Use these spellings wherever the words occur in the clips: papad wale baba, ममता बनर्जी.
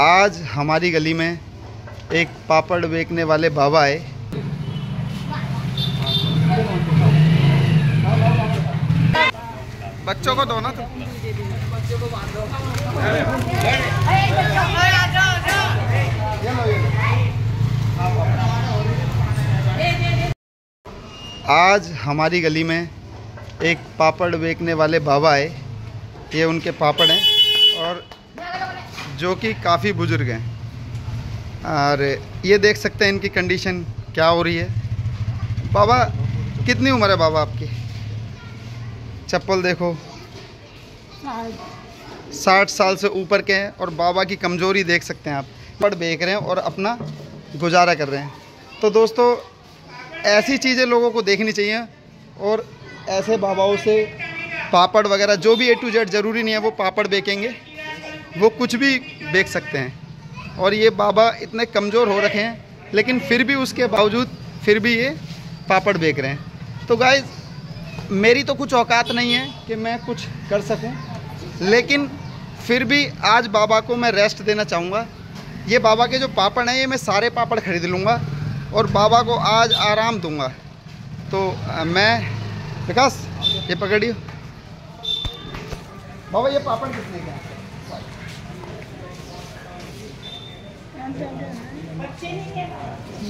आज हमारी गली में एक पापड़ बेचने वाले बाबा आए। बच्चों को दो ना तुम। आज हमारी गली में एक पापड़ बेचने वाले बाबा आए। ये उनके पापड़ हैं और जो कि काफ़ी बुजुर्ग हैं और ये देख सकते हैं इनकी कंडीशन क्या हो रही है। बाबा कितनी उम्र है बाबा आपकी? चप्पल देखो, 60 साल से ऊपर के हैं और बाबा की कमज़ोरी देख सकते हैं आप। पापड़ बेच रहे हैं और अपना गुजारा कर रहे हैं। तो दोस्तों ऐसी चीज़ें लोगों को देखनी चाहिए और ऐसे बाबाओं से पापड़ वगैरह जो भी A to Z, ज़रूरी नहीं है वो पापड़ बेचेंगे, वो कुछ भी बेच सकते हैं। और ये बाबा इतने कमज़ोर हो रखे हैं लेकिन फिर भी उसके बावजूद ये पापड़ बेच रहे हैं। तो गाइज़ मेरी तो कुछ औकात नहीं है कि मैं कुछ कर सकूं, लेकिन फिर भी आज बाबा को मैं रेस्ट देना चाहूँगा। ये बाबा के जो पापड़ हैं ये मैं सारे पापड़ ख़रीद लूँगा और बाबा को आज आराम दूँगा। तो मैं विकास ये पकड़िए बाबा, ये पापड़ कितने का है?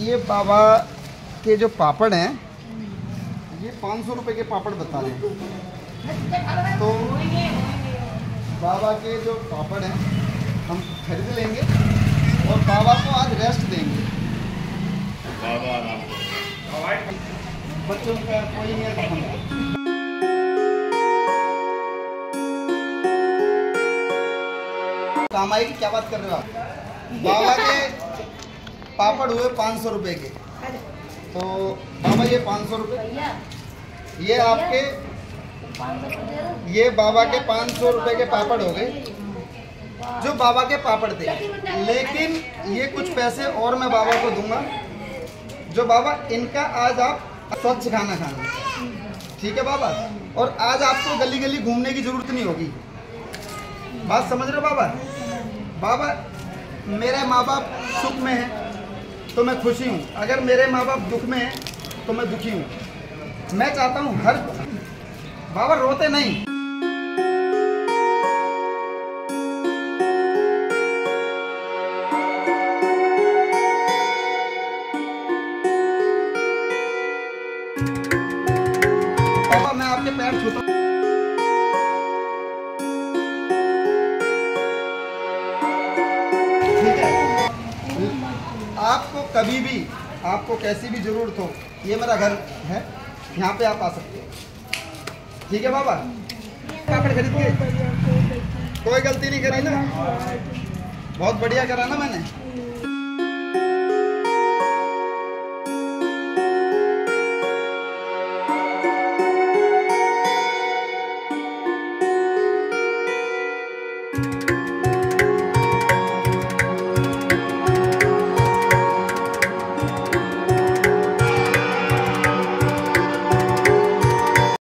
ये बाबा के जो पापड़ हैं ये 500 रुपये के पापड़ बता रहे हैं। तो बाबा के जो पापड़ हैं हम खरीद लेंगे और बाबा को आज रेस्ट देंगे। बच्चों का कोई नहीं है। कामाई की क्या बात कर रहे हो आप? बाबा के पापड़ हुए 500 रुपये के। तो बाबा ये 500 रुपये, ये आपके, ये बाबा के 500 रुपये के पापड़ हो गए जो बाबा के पापड़ थे। लेकिन ये कुछ पैसे और मैं बाबा को दूंगा जो बाबा इनका आज आप स्वच्छ खाना खाना, ठीक है बाबा? और आज आपको गली गली घूमने की ज़रूरत नहीं होगी। बात समझ रहे हो बाबा? बाबा मेरे माँ बाप सुख में हैं तो मैं खुशी हूँ, अगर मेरे माँ बाप दुख में हैं तो मैं दुखी हूँ। मैं चाहता हूँ हर बाबा रोते नहीं। बाबा मैं आपके पैर छूता हूँ। आपको कभी भी, आपको कैसी भी ज़रूरत हो, ये मेरा घर है, यहाँ पे आप आ सकते हो, ठीक है बाबा? पापड़ खरीद के कोई गलती नहीं करी ना, बहुत बढ़िया करा ना मैंने।